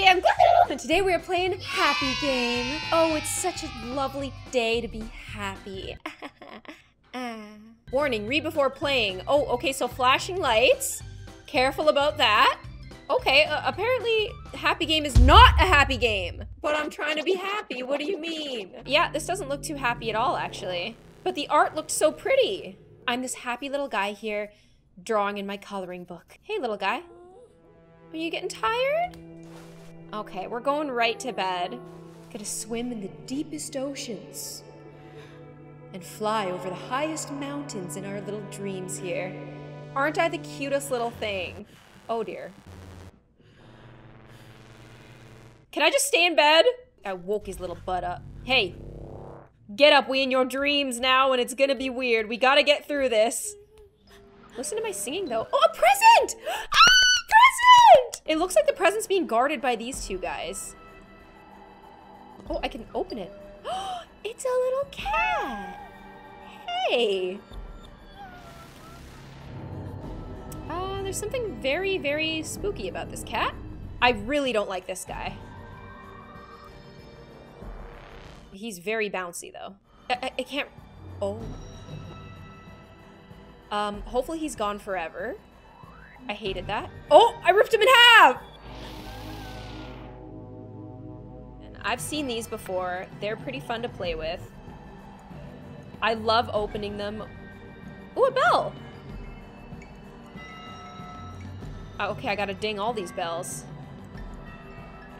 Happy Game. And today we are playing Happy Game. Oh, it's such a lovely day to be happy. Warning, read before playing. Oh, okay, so flashing lights. Careful about that. Okay, apparently Happy Game is not a happy game. But I'm trying to be happy, what do you mean? Yeah, this doesn't look too happy at all, actually. But the art looked so pretty. I'm this happy little guy here, drawing in my coloring book. Hey, little guy. Are you getting tired? Okay, we're going right to bed. Gonna swim in the deepest oceans and fly over the highest mountains in our little dreams here. Aren't I the cutest little thing? Oh dear. Can I just stay in bed? I woke his little butt up. Hey, get up, we in your dreams now and it's gonna be weird. We gotta get through this. Listen to my singing though. Oh, a present! It looks like the present's being guarded by these two guys. Oh, I can open it. It's a little cat. Hey. There's something very, very spooky about this cat. I really don't like this guy. He's very bouncy though. I can't, oh. Hopefully he's gone forever. I hated that. Oh, I ripped him in half! And I've seen these before. They're pretty fun to play with. I love opening them. Ooh, a bell! Oh, okay, I gotta ding all these bells.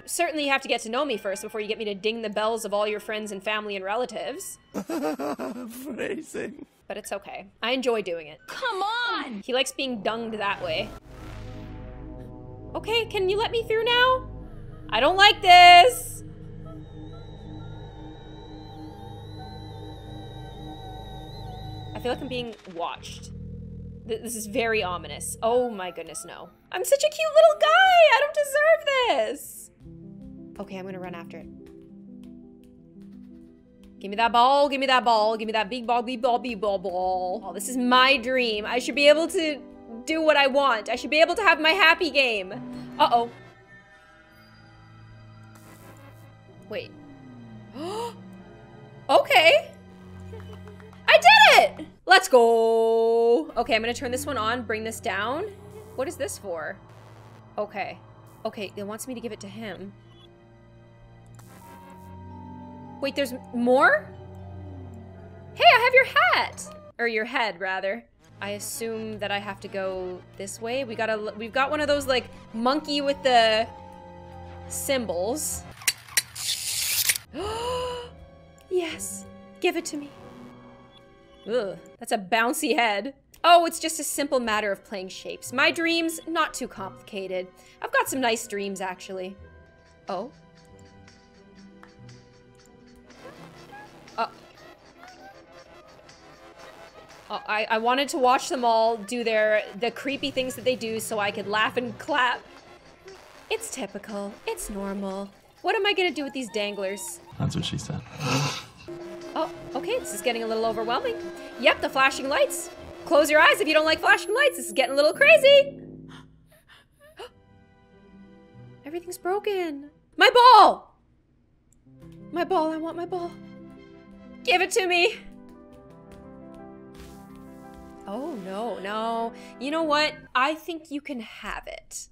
Certainly you have to get to know me first before you get me to ding the bells of all your friends and family and relatives. Phrasing. But it's okay. I enjoy doing it. Come on! He likes being dunged that way. Okay, can you let me through now? I don't like this! I feel like I'm being watched. This is very ominous. Oh my goodness, no. I'm such a cute little guy! I don't deserve this! Okay, I'm gonna run after it. Give me that ball, give me that ball, give me that big ball, big ball, big ball, ball. Oh, this is my dream. I should be able to do what I want. I should be able to have my happy game. Uh-oh. Wait. Okay. I did it! Let's go. Okay, I'm gonna turn this one on, bring this down. What is this for? Okay. Okay, it wants me to give it to him. Wait, there's more? Hey, I have your hat! Or your head, rather. I assume that I have to go this way. We've got one of those, like, monkey with the symbols. Yes, give it to me. Ugh, that's a bouncy head. Oh, it's just a simple matter of playing shapes. My dreams, not too complicated. I've got some nice dreams, actually. Oh. I wanted to watch them all do the creepy things that they do so I could laugh and clap. It's typical. It's normal. What am I gonna do with these danglers? That's what she said. Oh, okay, this is getting a little overwhelming. Yep, the flashing lights. Close your eyes if you don't like flashing lights. This is getting a little crazy. Everything's broken. My ball! My ball, I want my ball. Give it to me. Oh, no, no. You know what? I think you can have it.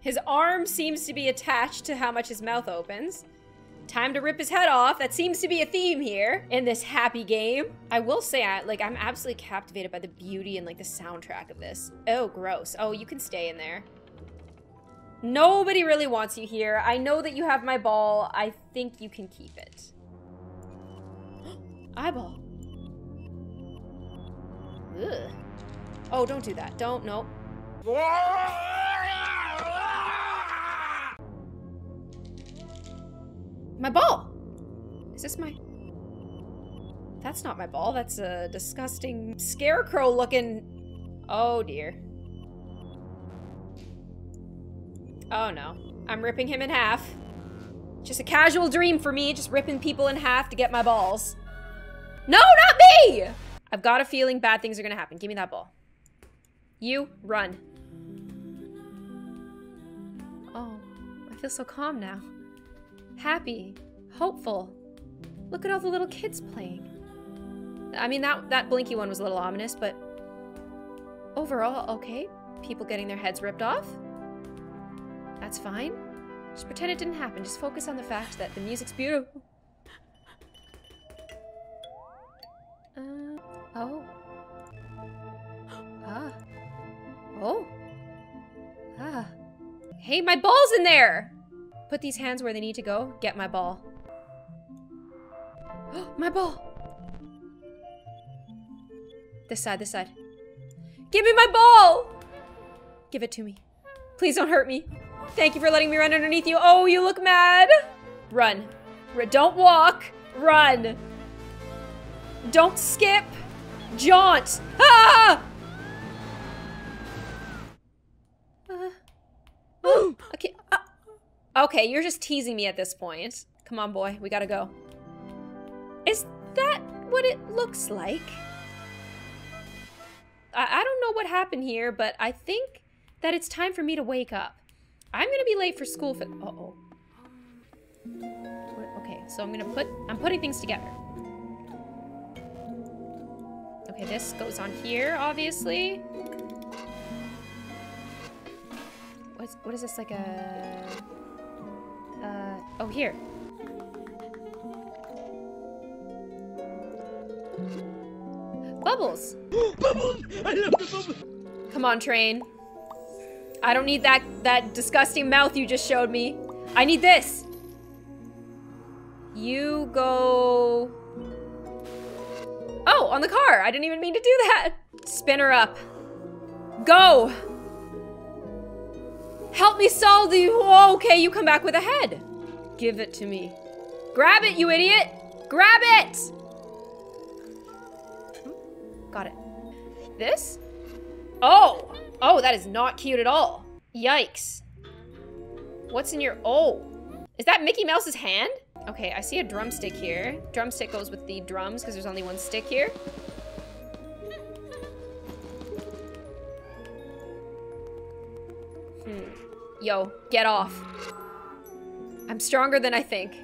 His arm seems to be attached to how much his mouth opens. Time to rip his head off. That seems to be a theme here in this happy game. I will say, I'm absolutely captivated by the beauty and, like, the soundtrack of this. Oh, gross. Oh, you can stay in there. Nobody really wants you here. I know that you have my ball. I think you can keep it. Eyeball. Ugh. Oh, don't do that. Don't, no. My ball! Is this my... That's not my ball. That's a disgusting scarecrow looking... Oh, dear. Oh, no. I'm ripping him in half. Just a casual dream for me, just ripping people in half to get my balls. No, not me! I've got a feeling bad things are gonna happen. Give me that ball. You, run. Oh, I feel so calm now. Happy, hopeful. Look at all the little kids playing. I mean, that blinky one was a little ominous, but overall, okay. People getting their heads ripped off. That's fine. Just pretend it didn't happen. Just focus on the fact that the music's beautiful. Oh. Ah. Oh. Ah. Hey, my ball's in there! Put these hands where they need to go. Get my ball. Oh, my ball! This side, this side. Give me my ball! Give it to me. Please don't hurt me. Thank you for letting me run underneath you. Oh, you look mad! Run. Don't walk. Run. Don't skip. Jaunt. Ah! Okay. Okay, you're just teasing me at this point. Come on, boy. We gotta go. Is that what it looks like? I don't know what happened here, but I think that it's time for me to wake up. I'm gonna be late for school for- uh-oh. Okay, so I'm putting things together. Okay, this goes on here, obviously. What is this, like a... oh, here. Bubbles! Bubbles! I love the bubbles! Come on, train. I don't need that disgusting mouth you just showed me. I need this! You go... Oh, on the car! I didn't even mean to do that! Spin her up. Go! Help me solve the... Oh, okay, you come back with a head. Give it to me. Grab it, you idiot! Grab it! Got it. This? Oh! Oh, that is not cute at all. Yikes. What's in your... Oh. Is that Mickey Mouse's hand? Okay, I see a drumstick here. Drumstick goes with the drums because there's only one stick here. Yo, get off. I'm stronger than I think.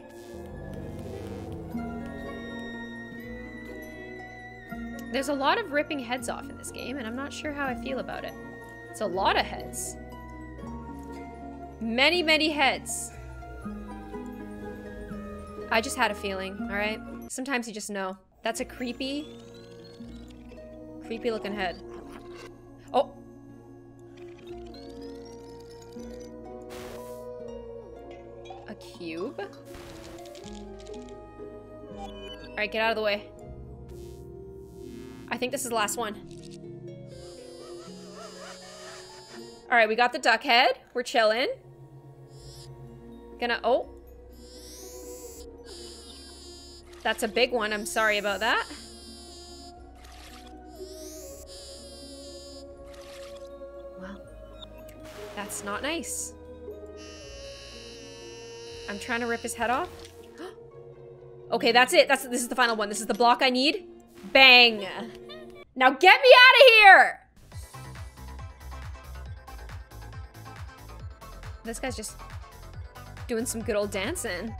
There's a lot of ripping heads off in this game, and I'm not sure how I feel about it. It's a lot of heads. Many, many heads. I just had a feeling, all right? Sometimes you just know. That's a creepy looking head. Oh. A cube? All right, get out of the way. I think this is the last one. All right, we got the duck head. We're chilling. Gonna, oh. That's a big one, I'm sorry about that. Well, that's not nice. I'm trying to rip his head off. Okay, that's it, this is the final one. This is the block I need. Bang! Now get me out of here! This guy's just doing some good old dancing.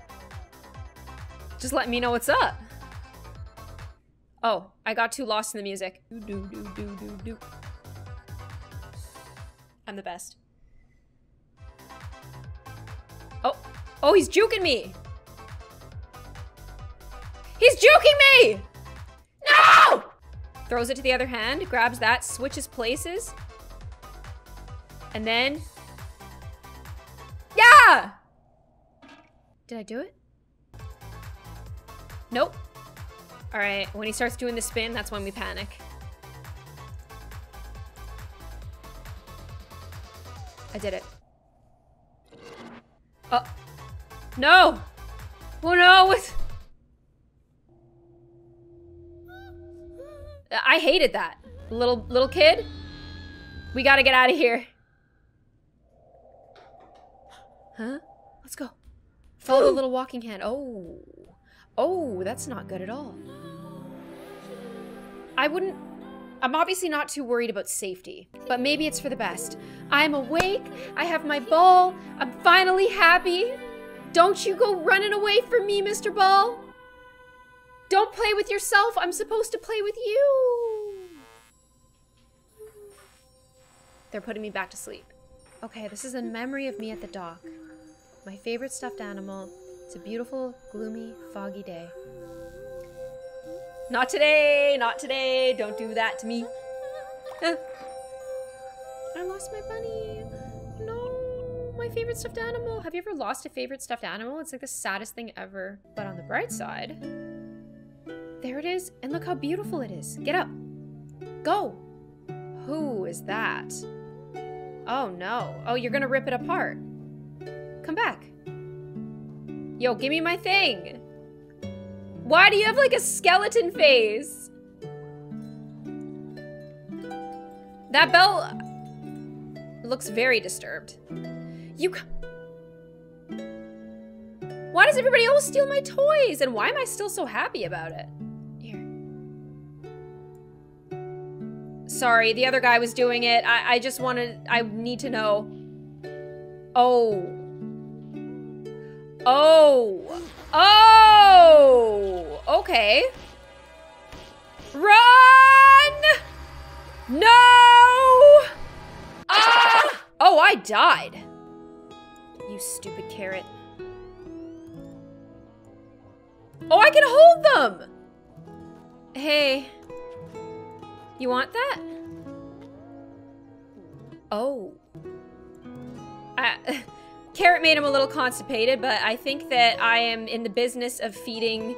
Just let me know what's up. Oh, I got too lost in the music. I'm the best. Oh, oh, he's juking me! He's juking me! No! Throws it to the other hand, grabs that, switches places. And then... Yeah! Did I do it? Nope. All right, when he starts doing the spin, that's when we panic. I did it. Oh. No! Oh no! What's... I hated that. Little kid, we gotta get out of here. Huh? Let's go. Follow the little walking hand. Oh. Oh, that's not good at all. I wouldn't... I'm obviously not too worried about safety, but maybe it's for the best. I'm awake, I have my ball, I'm finally happy. Don't you go running away from me, Mr. Ball. Don't play with yourself, I'm supposed to play with you. They're putting me back to sleep. Okay, this is a memory of me at the dock. My favorite stuffed animal. It's a beautiful, gloomy, foggy day. Not today, not today. Don't do that to me. I lost my bunny. No, my favorite stuffed animal. Have you ever lost a favorite stuffed animal? It's like the saddest thing ever. But on the bright side, there it is. And look how beautiful it is. Get up. Go. Who is that? Oh no. Oh, you're gonna rip it apart. Come back. Yo, give me my thing. Why do you have like a skeleton face? That bell looks very disturbed. Why does everybody else steal my toys? And why am I still so happy about it? Here. Sorry, the other guy was doing it. I just wanted, I need to know. Oh. Oh. Oh, okay. Run! No! Ah! Oh, I died. You stupid carrot. Oh, I can hold them! Hey, you want that? Oh. Carrot made him a little constipated, but I think that I am in the business of feeding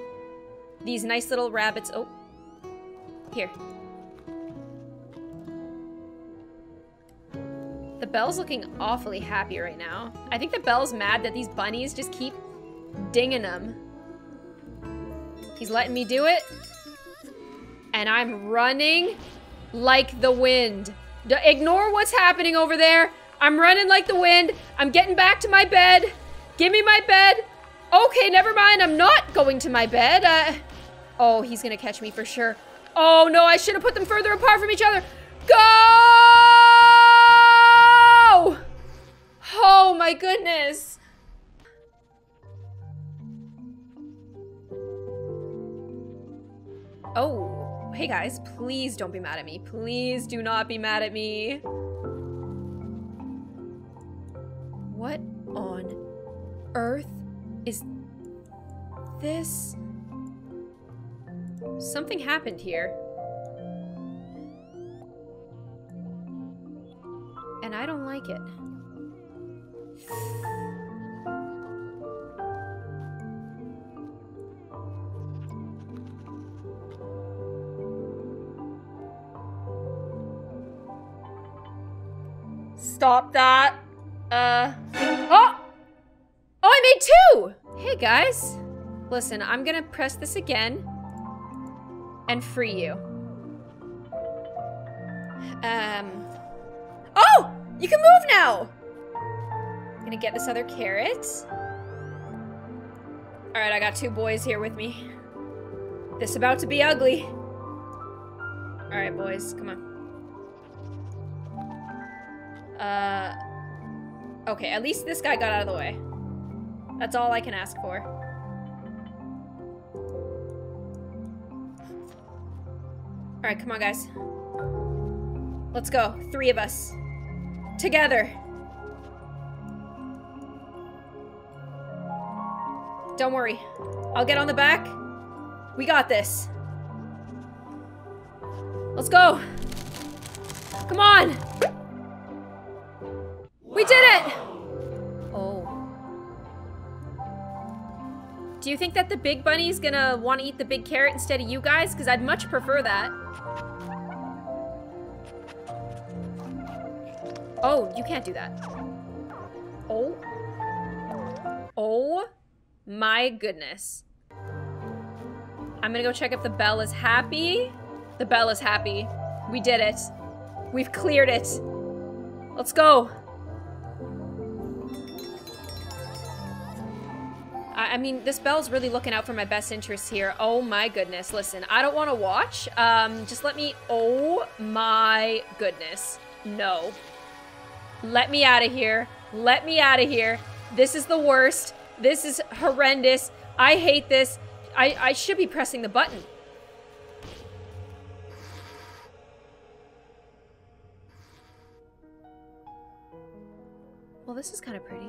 these nice little rabbits. Oh, here. The bell's looking awfully happy right now. I think the bell's mad that these bunnies just keep dinging them. He's letting me do it. And I'm running like the wind. Ignore what's happening over there. I'm running like the wind. I'm getting back to my bed. Give me my bed. Okay, never mind. I'm not going to my bed. Oh, he's gonna catch me for sure. Oh no, I should have put them further apart from each other. Go! Oh my goodness. Oh, hey guys, please don't be mad at me. Please do not be mad at me. What on earth is this? Something happened here. And I don't like it. Stop that. Oh! Oh, I made two! Hey guys, listen, I'm gonna press this again and free you. Oh! You can move now! I'm gonna get this other carrot. All right, I got two boys here with me. This is about to be ugly. All right, boys, come on. Okay, at least this guy got out of the way. That's all I can ask for. Alright, come on, guys. Let's go. Three of us. Together. Don't worry. I'll get on the back. We got this. Let's go. Come on. We did it! Oh. Do you think that the big bunny's gonna want to eat the big carrot instead of you guys? Because I'd much prefer that. Oh, you can't do that. Oh. Oh. My goodness. I'm gonna go check if the bell is happy. The bell is happy. We did it. We've cleared it. Let's go. I mean, this Belle's really looking out for my best interests here. Oh my goodness. Listen, I don't want to watch. Just let me... Oh my goodness. No. Let me out of here. Let me out of here. This is the worst. This is horrendous. I hate this. I should be pressing the button. Well, this is kind of pretty.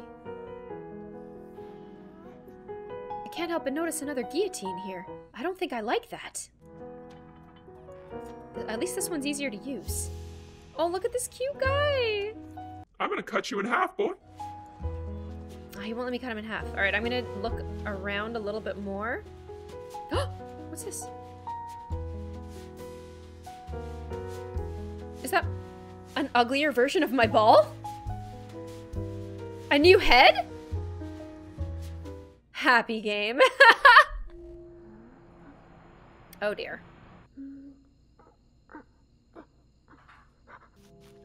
I can't help but notice another guillotine here. I don't think I like that. At least this one's easier to use. Oh, look at this cute guy. I'm gonna cut you in half, boy. Oh, he won't let me cut him in half. All right, I'm gonna look around a little bit more. Oh, what's this? Is that an uglier version of my ball? A new head? Happy game. Oh dear.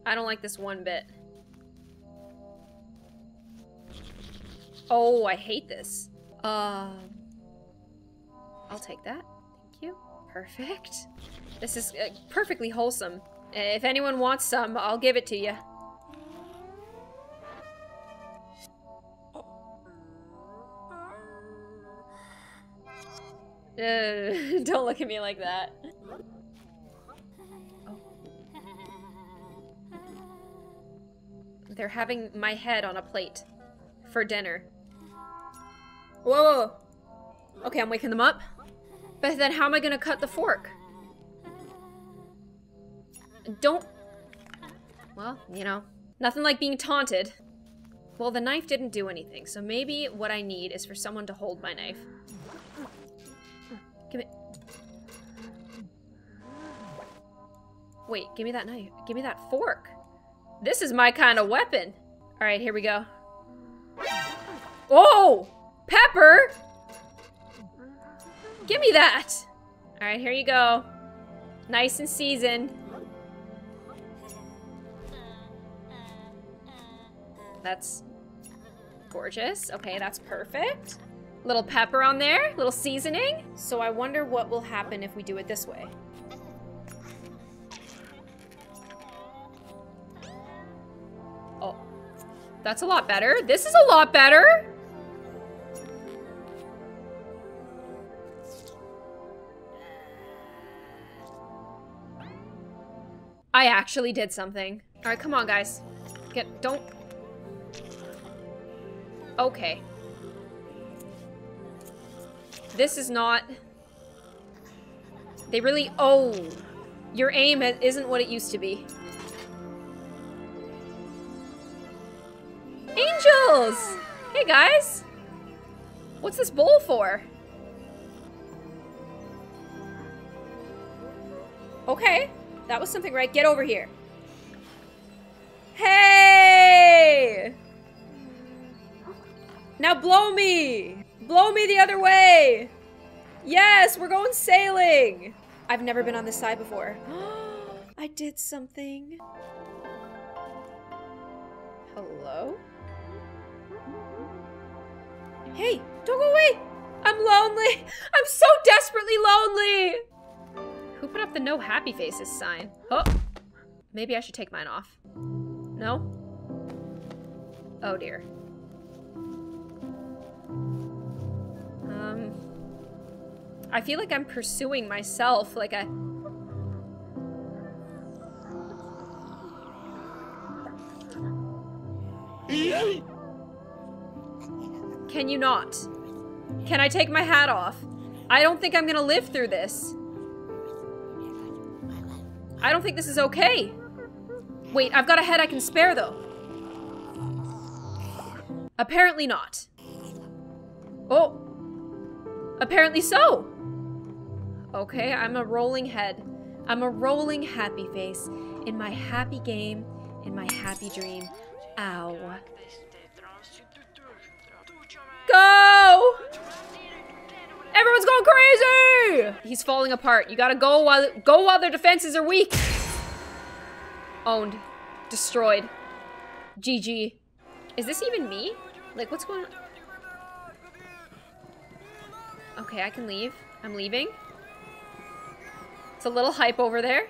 I don't like this one bit. Oh, I hate this. I'll take that. Thank you. Perfect. This is perfectly wholesome. If anyone wants some, I'll give it to you. Don't look at me like that. Oh. They're having my head on a plate for dinner. Whoa. Okay, I'm waking them up. But then how am I gonna cut the fork? Don't... Well, you know. Nothing like being taunted. Well, the knife didn't do anything, so maybe what I need is for someone to hold my knife. Give it... Wait, give me that knife. Give me that fork. This is my kind of weapon. Alright, here we go. Oh! Pepper! Give me that! Alright, here you go. Nice and seasoned. That's gorgeous. Okay, that's perfect. Little pepper on there, little seasoning. So I wonder what will happen if we do it this way. Oh, that's a lot better. This is a lot better. I actually did something. All right, come on, guys. Get, don't. Okay. This is not... They really... Oh! Your aim isn't what it used to be. Angels! Hey, guys! What's this bowl for? Okay. That was something, right? Get over here. Hey! Now blow me! Blow me the other way! Yes, we're going sailing! I've never been on this side before. I did something. Hello? Hey, don't go away! I'm lonely! I'm so desperately lonely! Who put up the no happy faces sign? Oh! Maybe I should take mine off. No? Oh dear. I feel like I'm pursuing myself, like I... Can you not? Can I take my hat off? I don't think I'm gonna live through this. I don't think this is okay. Wait, I've got a head I can spare, though. Apparently not. Oh. Apparently so. Okay, I'm a rolling head. I'm a rolling happy face in my happy game, in my happy dream. Ow. Go! Everyone's going crazy! He's falling apart. You gotta go while their defenses are weak. Owned. Destroyed. GG. Is this even me? Like, what's going on? Okay, I can leave. I'm leaving. It's a little hype over there.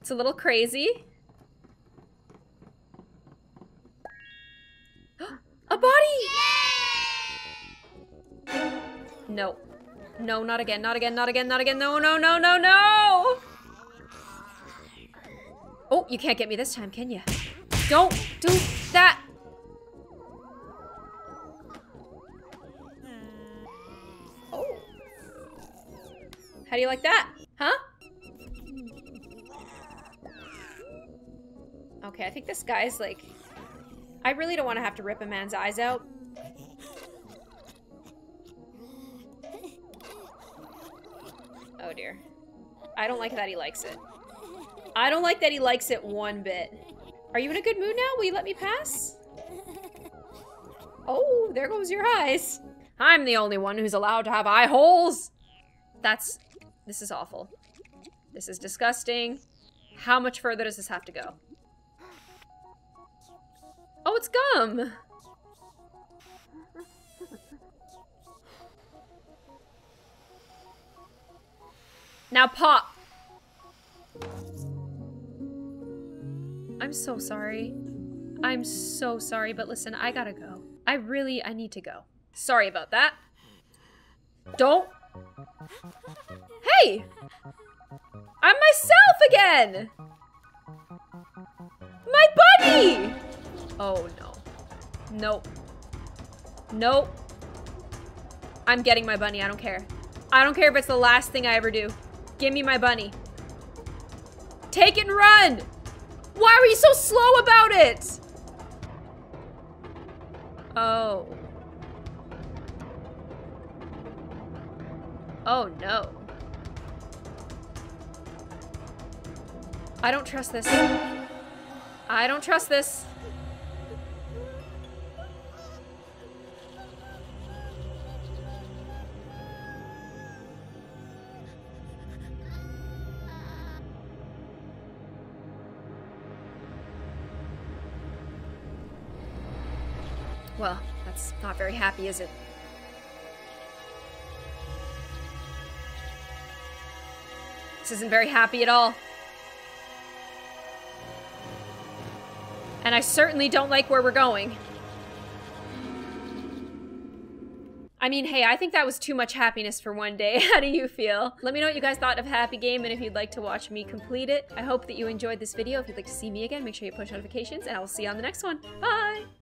It's a little crazy. A body! Yay! No. No, not again, not again, not again, not again. No, no, no, no, no! Oh, you can't get me this time, can you? Don't do that! Oh. How do you like that? Huh? Okay, I think this guy's like... I really don't want to have to rip a man's eyes out. Oh dear. I don't like that he likes it. I don't like that he likes it one bit. Are you in a good mood now? Will you let me pass? Oh, there goes your eyes. I'm the only one who's allowed to have eye holes. This is awful. This is disgusting. How much further does this have to go? Oh, it's gum! Now pop! I'm so sorry. I'm so sorry, but listen, I gotta go. I need to go. Sorry about that. Don't! Hey! I'm myself again! My buddy! Oh no. Nope. Nope. I'm getting my bunny, I don't care. I don't care if it's the last thing I ever do. Give me my bunny. Take it and run! Why were you so slow about it? Oh. Oh no. I don't trust this. I don't trust this. Well, that's not very happy, is it? This isn't very happy at all. And I certainly don't like where we're going. I mean, hey, I think that was too much happiness for one day. How do you feel? Let me know what you guys thought of Happy Game and if you'd like to watch me complete it. I hope that you enjoyed this video. If you'd like to see me again, make sure you push notifications and I will see you on the next one. Bye!